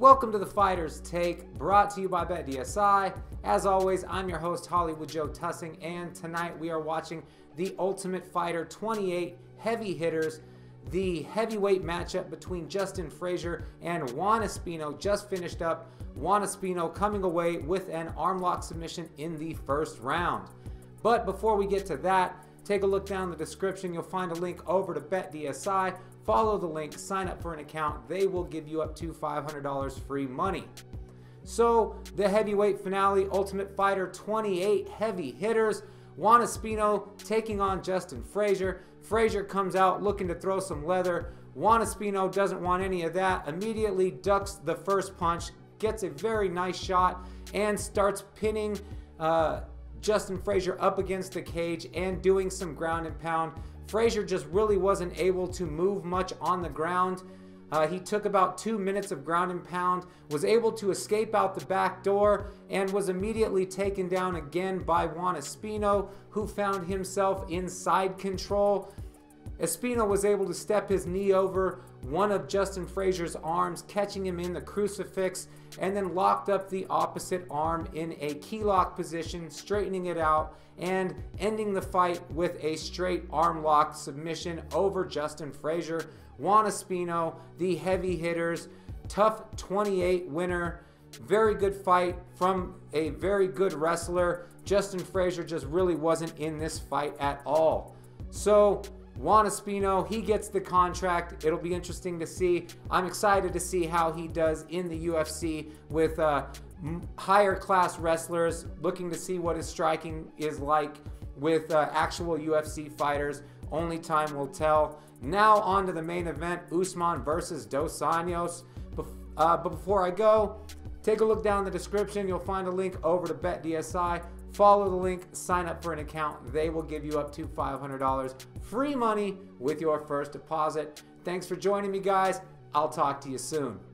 Welcome to The Fighter's Take, brought to you by BetDSI. As always, I'm your host, Hollywood Joe Tussing, and tonight we are watching The Ultimate Fighter 28 Heavy Hitters, the heavyweight matchup between Justin Frazier and Juan Espino. Just finished up. Juan Espino coming away with an armlock submission in the first round. But before we get to that, take a look down the description. You'll find a link over to BetDSI. Follow the link, sign up for an account. They will give you up to $500 free money. So the heavyweight finale, Ultimate Fighter 28 Heavy Hitters. Juan Espino taking on Justin Frazier. Frazier comes out looking to throw some leather. Juan Espino doesn't want any of that. Immediately ducks the first punch, gets a very nice shot, and starts pinning Justin Frazier up against the cage and doing some ground and pound. Frazier just really wasn't able to move much on the ground. He took about 2 minutes of ground and pound, was able to escape out the back door, and was immediately taken down again by Juan Espino, who found himself in side control. Espino was able to step his knee over one of Justin Frazier's arms, catching him in the crucifix, and then locked up the opposite arm in a key lock position, straightening it out and ending the fight with a straight arm lock submission over Justin Frazier. Juan Espino, the Heavy Hitters, tough 28 winner. Very good fight from a very good wrestler. Justin Frazier just really wasn't in this fight at all. So Juan Espino, he gets the contract. It'll be interesting to see. I'm excited to see how he does in the UFC with higher class wrestlers, looking to see what his striking is like with actual UFC fighters. Only time will tell. Now on to the main event, Usman versus Dos Anjos. But before I go, take a look down the description. You'll find a link over to BetDSI. Follow the link, sign up for an account. They will give you up to $500 free money with your first deposit. Thanks for joining me, guys. I'll talk to you soon.